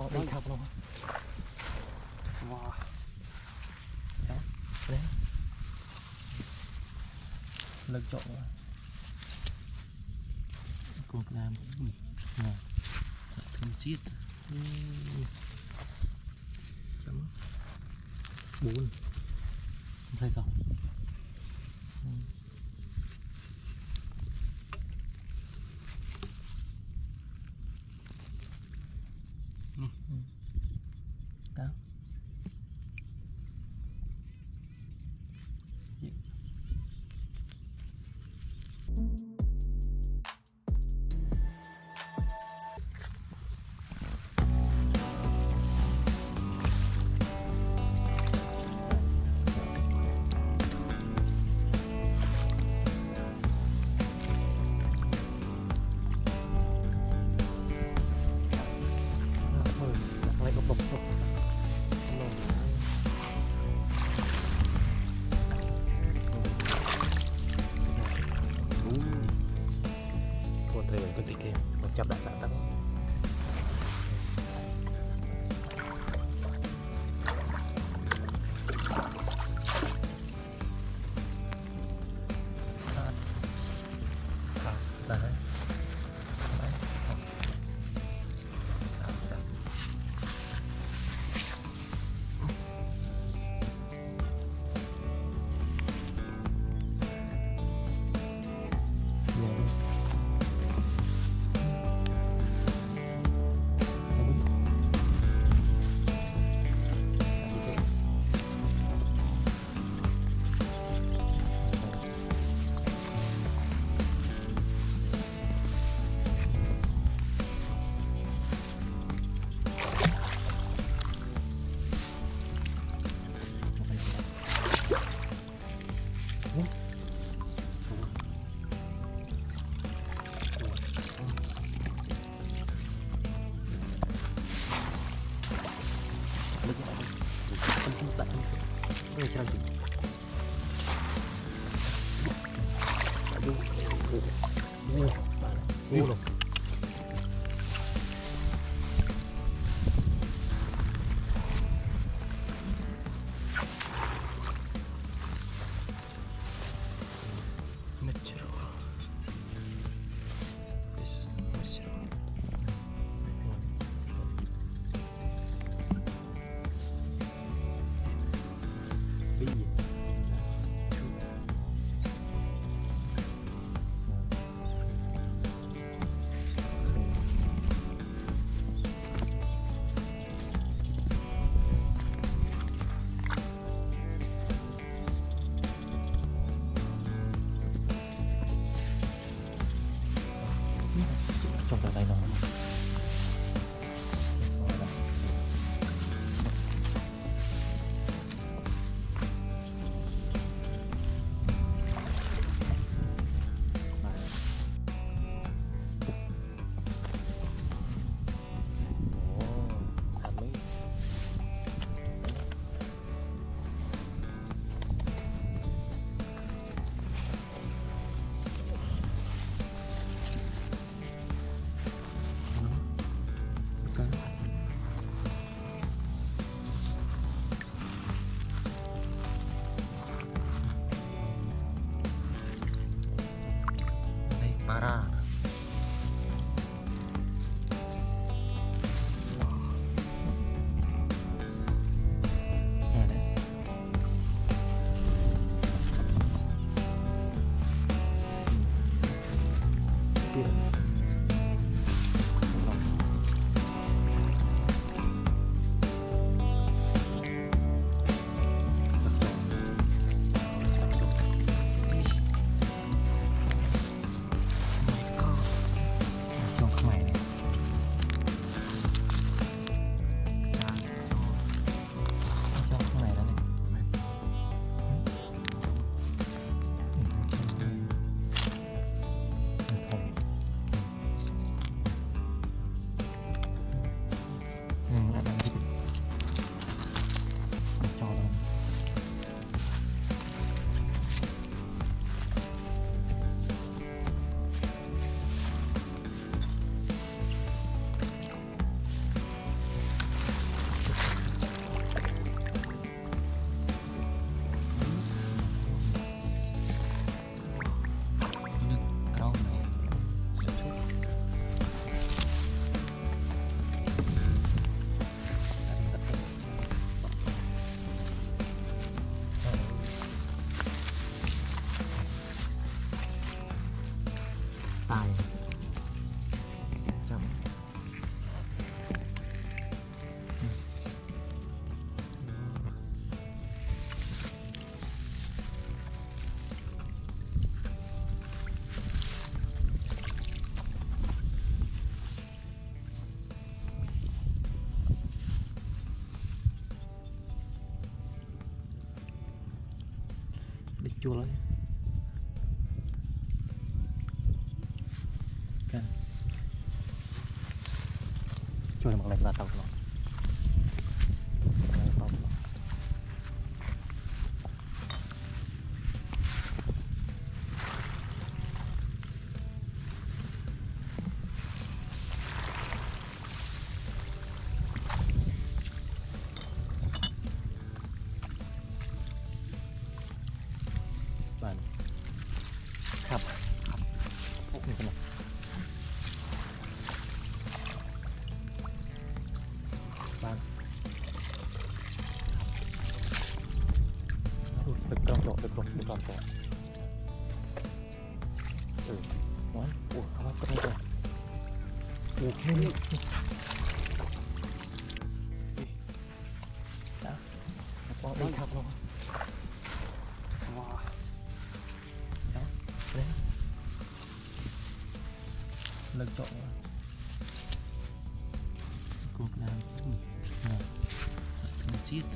bỏ đi thật luôn. Wow. Đó, đấy. Lực trộn nữa. Cột làm cũng bị ngọt. Thật thương chít. Chấm. 4. Thay dòng. jualnya kan jual maklai beratau loh lực trộn cuộc làm chiết